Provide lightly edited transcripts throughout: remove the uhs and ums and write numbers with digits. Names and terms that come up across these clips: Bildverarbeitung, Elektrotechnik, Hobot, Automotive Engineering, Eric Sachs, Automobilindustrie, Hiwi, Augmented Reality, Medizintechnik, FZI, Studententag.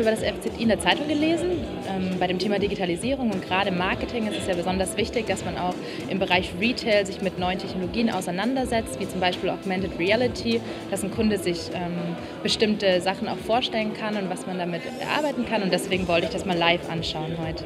habe über das FZI in der Zeitung gelesen. Bei dem Thema Digitalisierung und gerade im Marketing ist es ja besonders wichtig, dass man auch im Bereich Retail sich mit neuen Technologien auseinandersetzt, wie zum Beispiel Augmented Reality, dass ein Kunde sich bestimmte Sachen auch vorstellen kann und was man damit erarbeiten kann. Und deswegen wollte ich das mal live anschauen heute.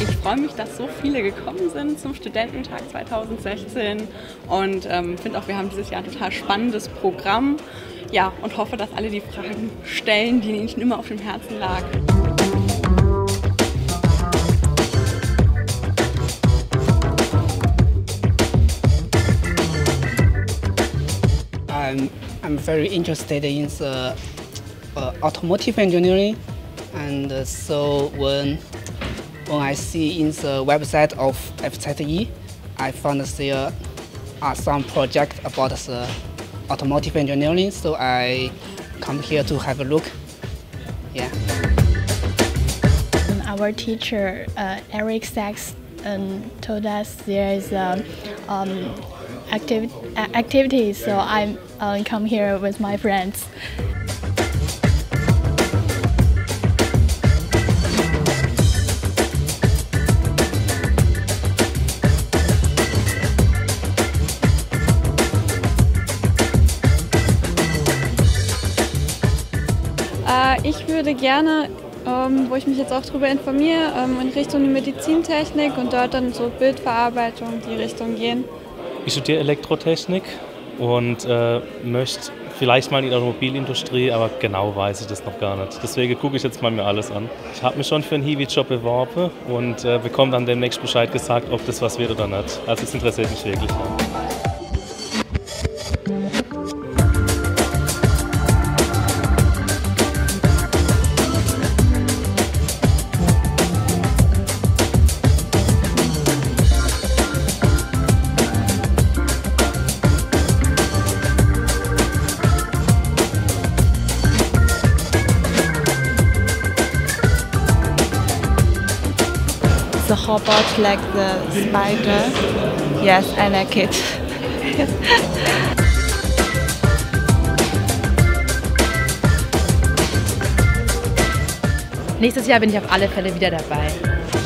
Ich freue mich, dass so viele gekommen sind zum Studententag 2016 und finde auch, wir haben dieses Jahr ein total spannendes Programm, ja, und hoffe, dass alle die Fragen stellen, die ihnen immer auf dem Herzen lagen. I'm very interested in the, automotive engineering, and so when I see in the website of FZI, I found there are some projects about the automotive engineering, so I come here to have a look. Yeah. Our teacher, Eric Sachs, told us there is activity, so I come here with my friends. Ich würde gerne, wo ich mich jetzt auch darüber informiere, in Richtung Medizintechnik und dort dann so Bildverarbeitung in die Richtung gehen. Ich studiere Elektrotechnik und möchte vielleicht mal in die Automobilindustrie, aber genau weiß ich das noch gar nicht. Deswegen gucke ich jetzt mal mir alles an. Ich habe mich schon für einen Hiwi-Job beworben und bekomme dann demnächst Bescheid gesagt, ob das was wird oder nicht. Also es interessiert mich wirklich. The Hobot, like the spider. Yes, I like it. Nächstes Jahr bin ich auf alle Fälle wieder dabei.